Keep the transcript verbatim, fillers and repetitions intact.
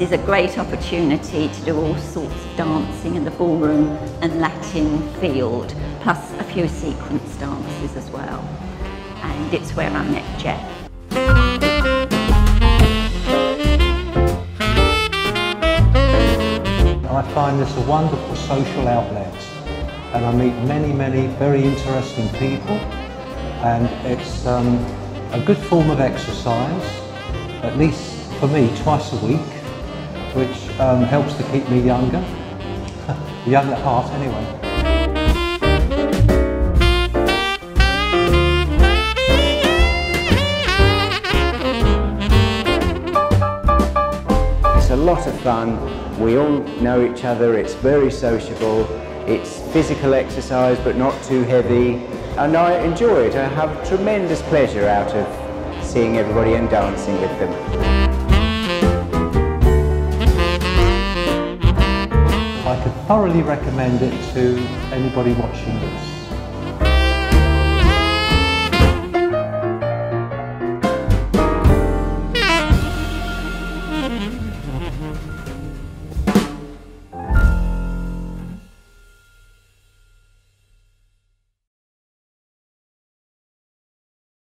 This is a great opportunity to do all sorts of dancing in the ballroom and Latin field, plus a few sequence dances as well. And it's where I met Jeff. I find this a wonderful social outlet, and I meet many, many very interesting people, and it's um, a good form of exercise, at least for me, twice a week, which um, helps to keep me younger, young at heart anyway. It's a lot of fun, we all know each other, it's very sociable, it's physical exercise but not too heavy, and I enjoy it. I have tremendous pleasure out of seeing everybody and dancing with them. I could thoroughly recommend it to anybody watching this.